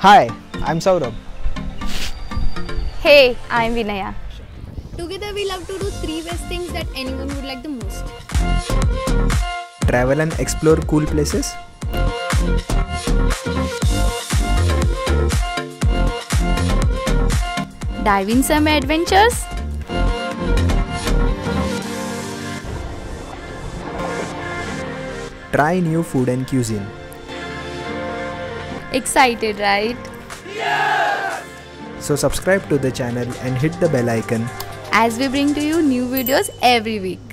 Hi, I'm Saurabh. Hey, I'm Vinaya. Together we love to do three best things that anyone would like the most. Travel and explore cool places. Dive in some adventures. Try new food and cuisine. Excited, right? Yes! So subscribe to the channel and hit the bell icon as we bring to you new videos every week.